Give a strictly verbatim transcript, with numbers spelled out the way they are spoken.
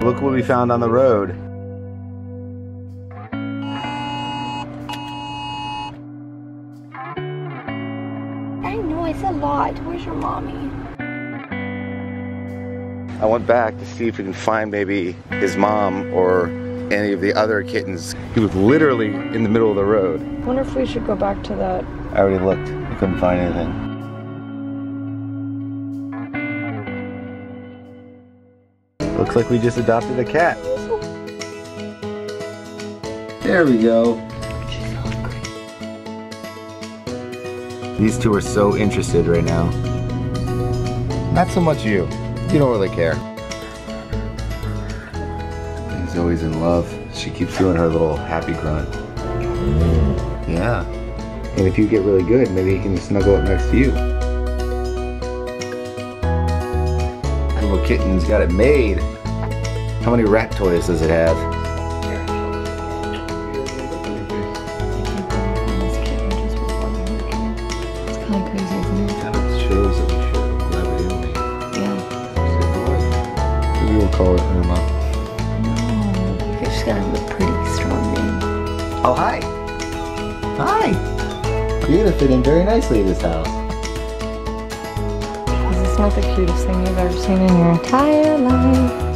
Look what we found on the road. I know, it's a lot. Where's your mommy? I went back to see if we can find maybe his mom or any of the other kittens. He was literally in the middle of the road. I wonder if we should go back to that. I already looked. I couldn't find anything. Looks like we just adopted a cat. There we go. She's hungry. These two are so interested right now. Not so much you. You don't really care. He's always in love. She keeps doing her little happy grunt. Yeah. And if you get really good, maybe he can snuggle up next to you. Little kitten's got it made. How many rat toys does it have? It's kind of crazy, isn't it? It shows that we should have it in there. Yeah. Maybe we'll call it Irma. No, you're just gonna have a pretty strong name. Oh, hi. Hi. You're gonna fit in very nicely in this house. Not the cutest thing you've ever seen in your entire life.